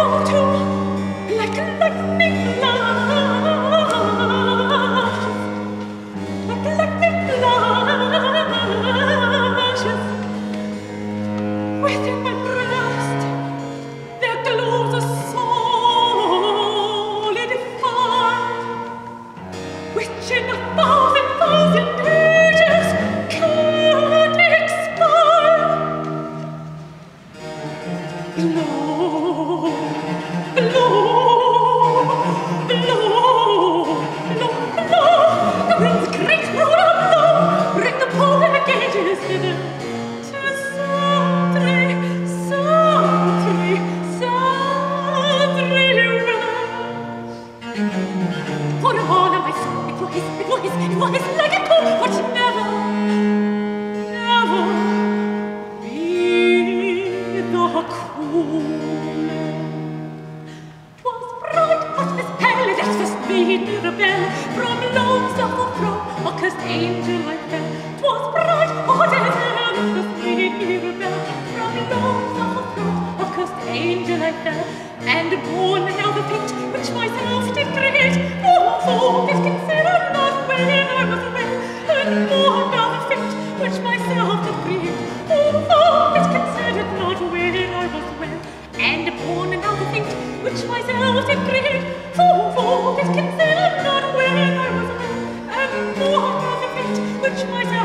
Which was